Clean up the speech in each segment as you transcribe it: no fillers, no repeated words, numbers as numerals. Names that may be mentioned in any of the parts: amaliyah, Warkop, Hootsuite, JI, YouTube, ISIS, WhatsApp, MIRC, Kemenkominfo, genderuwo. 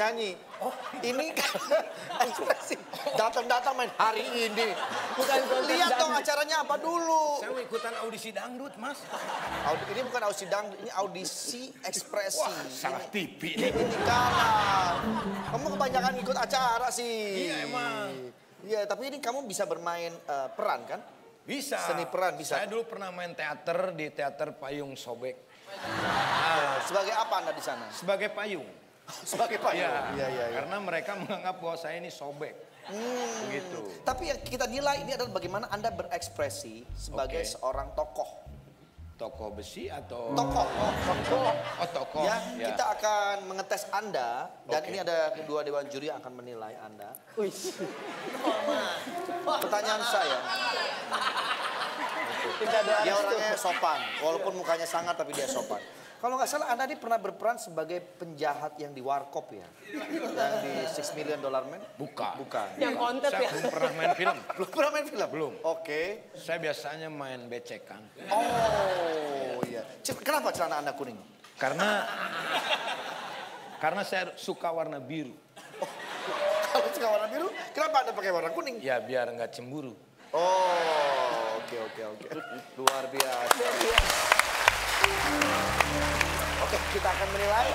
nyanyi. Oh, ini kan ekspresi. Datang-datang main hari ini. Bukan lihat dong acaranya apa dulu. Saya ikutan audisi dangdut, Mas. Ini bukan audisi dangdut, ini audisi ekspresi. Wah, salah TV ini. Ini kalah. Kamu kebanyakan ikut acara sih. Iya, emang. Iya, tapi ini kamu bisa bermain peran kan? Bisa. Seni peran bisa. Saya dulu pernah main teater di Teater Payung Sobek. Sebagai apa Anda di sana? Sebagai payung. Sebagai payung. Ya, ya, ya, ya. Karena mereka menganggap bahwa saya ini sobek. Begitu. Tapi yang kita nilai ini adalah bagaimana Anda berekspresi sebagai seorang tokoh. Tokoh besi atau tokoh? Oh, tokoh. Ya, ya. Kita akan mengetes Anda dan ini ada kedua dewan juri yang akan menilai Anda. Pertanyaan saya. Dia orangnya sopan, walaupun mukanya sangar tapi dia sopan. Kalau nggak salah Anda ini pernah berperan sebagai penjahat yang di Warkop ya? Yang di $6 Million Man? Bukan. Bukan. Yang konten ya? Saya belum pernah main film. Belum pernah main film? Belum. Oke. Saya biasanya main becekan. Oh iya. Kenapa celana Anda kuning? Karena saya suka warna biru. Kalau suka warna biru, kenapa Anda pakai warna kuning? Ya biar nggak cemburu. Oh. Oke. Luar biasa. Oke, kita akan menilai.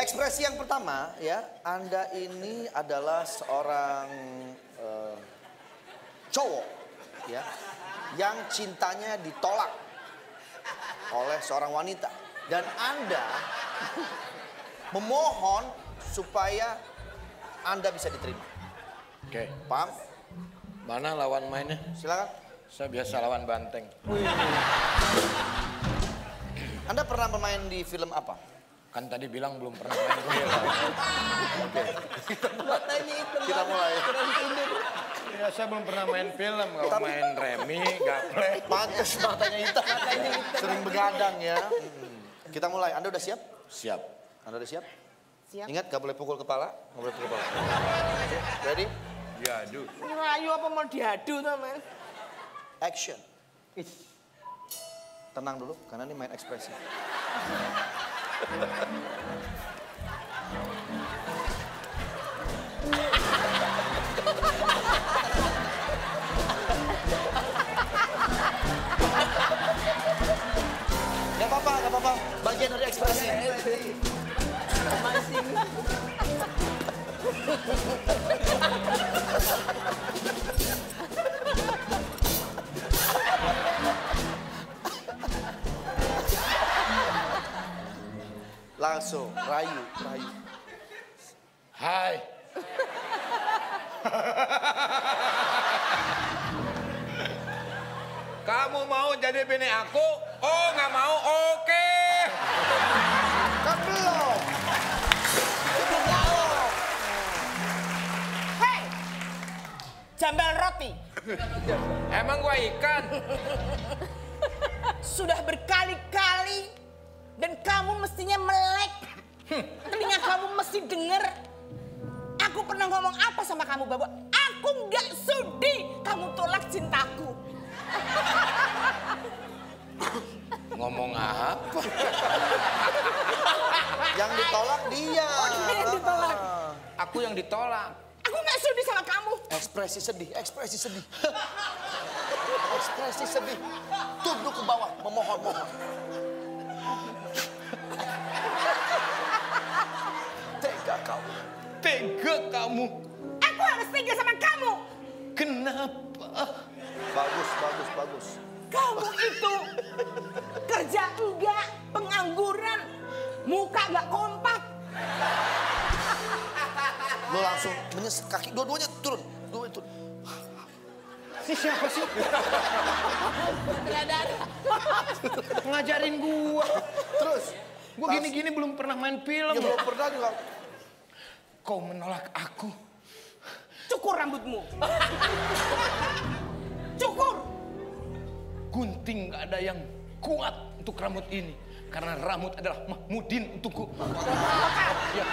Ekspresi yang pertama ya, Anda ini adalah seorang cowok ya, yang cintanya ditolak oleh seorang wanita. Dan Anda memohon supaya Anda bisa diterima. Oke, paham? Mana lawan mainnya? Silakan. Saya biasa lawan banteng. Anda pernah bermain di film apa? Kan tadi bilang belum pernah main di film. Oke. Kita mulai. Ya, saya belum pernah main film. Kalau main remi, gaplek. Pantes matanya hitam. Sering begadang ya. Kita mulai. Anda udah siap? Siap. Anda udah siap? Siap. Ingat, gak boleh pukul kepala. Gak boleh pukul kepala. Ready? Diadu. Ngerayu apa mau diadu namanya? Action. Tenang dulu, karena ini main ekspresi. Gak apa-apa. Bagian dari ekspresi. Masih. Langsung rayu. Hai. Kamu mau jadi bini aku? Oh, nggak mau. Oke. Kan belum. Hei, jambal roti. Emang gua ikan? Sudah berkali-kali. Dan kamu mestinya melek. Telinga kamu mesti denger. Aku pernah ngomong apa sama kamu, Babu? Aku nggak sudi kamu tolak cintaku. Ngomong apa? Yang ditolak dia. Oh, dia yang ditolak. Aku yang ditolak. Aku nggak sudi sama kamu. Ekspresi sedih. Ekspresi sedih. Tunduk ke bawah, memohon. Tega kamu. Aku harus tega sama kamu. Kenapa? Bagus. Kamu itu kerja enggak, pengangguran, muka enggak kompak. Lo langsung menyesek kaki, dua-duanya turun. Siapa sih? Ngajarin gua. Terus? Gua gini-gini belum pernah main film. Ya belum pernah juga. Kau menolak aku. Cukur rambutmu. Cukur. Gunting gak ada yang kuat untuk rambut ini. Karena rambut adalah Mahmudin untukku. Ya,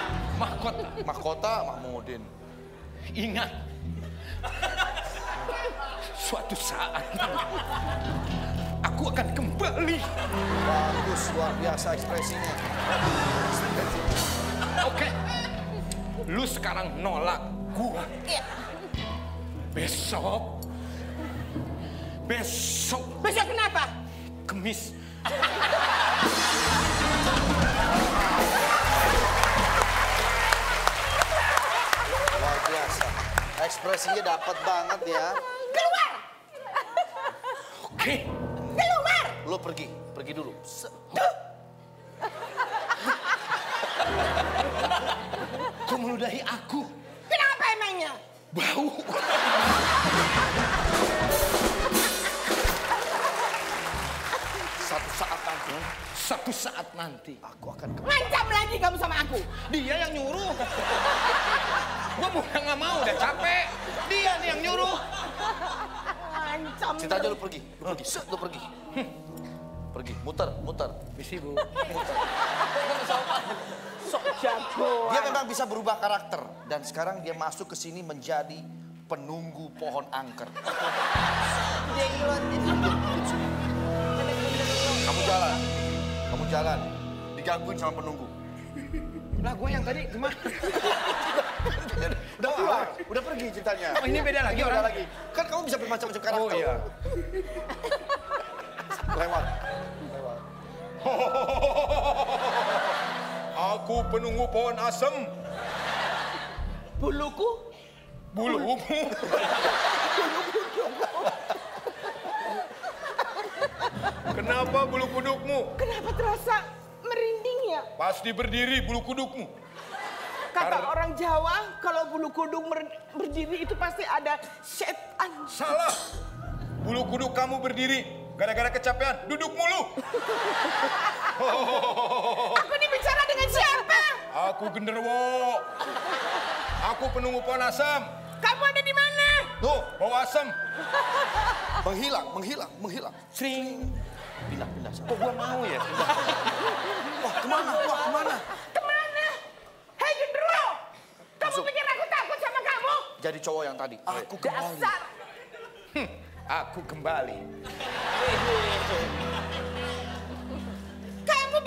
mahkota Mahmudin. Ingat. Suatu saat. Aku aku akan kembali. Bagus, luar biasa ekspresinya. Oke, lu sekarang nolak gua. Iya. Besok kenapa? Kemis. Luar biasa. Ekspresinya dapat banget ya. Keluar. Oke. Keluar. Lu pergi dulu. Kau meludahi aku. Kenapa emangnya? Bau. Satu saat nanti aku akan kembali. Ngancam lagi kamu sama aku? Dia yang nyuruh. Gua udah nggak mau, udah capek. Dia nih yang nyuruh. Ngancam. Cinta aja lu pergi. Lu pergi. Pergi, muter. Misi bu. Muter. Sok jagoan. Dia memang bisa berubah karakter. Dan sekarang dia masuk ke sini menjadi penunggu pohon angker. Dia ngilotin. Kamu jalan, digangguin sama penunggu. Lah gue yang tadi gimana? udah pergi cintanya. Oh ini beda lagi orang lagi. Kan kamu bisa bermacam-macam karakter. Oh iya. Lewat. Aku penunggu pohon asem. Buluku. Kenapa bulu kudukmu? Kenapa terasa merinding ya? Pasti berdiri bulu kudukmu. Kata orang Jawa, kalau bulu kuduk berdiri itu pasti ada setan. Salah. Bulu kuduk kamu berdiri gara-gara kecapean, duduk mulu. Aku ini bicara dengan siapa? Aku genderuwo. Aku penunggu pohon asam. Kamu ada di mana? Tuh, bau asam. Menghilang. Sering. Pindah. Kok gua mau ya? Wah, kemana? Hei, genderuwo! Kamu pikir aku takut sama kamu? Jadi cowok yang tadi. Aku kembali. Dasar. Aku kembali. Kamu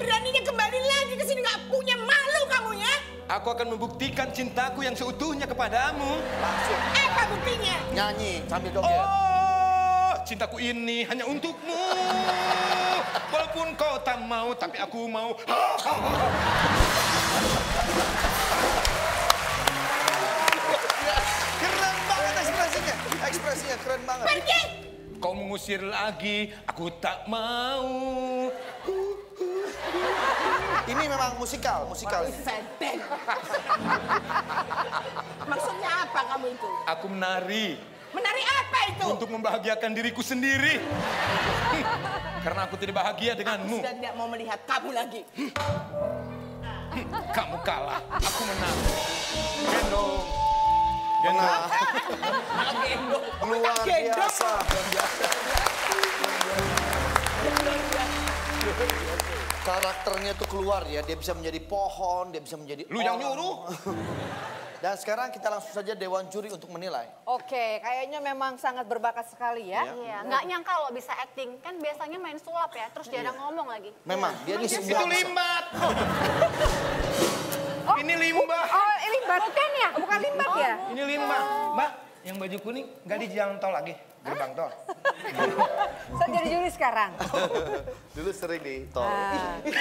beraninya kembali lagi ke sini. Nggak punya malu kamu ya? Aku akan membuktikan cintaku yang seutuhnya kepadamu. Langsung. Apa buktinya? Nyanyi sambil joget. Oh, cintaku ini hanya untukmu. Walaupun kau tak mau, tapi aku mau. Keren banget ekspresinya. Ekspresinya keren banget. Pergi! Kau mengusir lagi, aku tak mau. Ini memang musikal. Maksudnya apa kamu itu? Aku menari. Menari apa itu? Untuk membahagiakan diriku sendiri. Karena aku tidak bahagia denganmu. Aku sudah tidak mau melihat kamu lagi. Kamu kalah, aku menang. Gendong. Luar biasa. Karakternya tuh keluar ya, dia bisa menjadi pohon, dia bisa menjadi lu orang. Yang nyuruh. Dan sekarang kita langsung saja dewan juri untuk menilai. Oke, kayaknya memang sangat berbakat sekali ya. Iya, nggak nyangka lo bisa acting, kan biasanya main sulap ya, terus dia ada ngomong lagi. Memang, dia ini itu limbat. Oh, ini limbah. Oh, ini limbat. Bukan limbat ya? Ini limbah. Mbak, yang baju kuning nggak di jalan tol lagi. Gerbang tol. Saya jadi juri sekarang. Dulu sering di tol.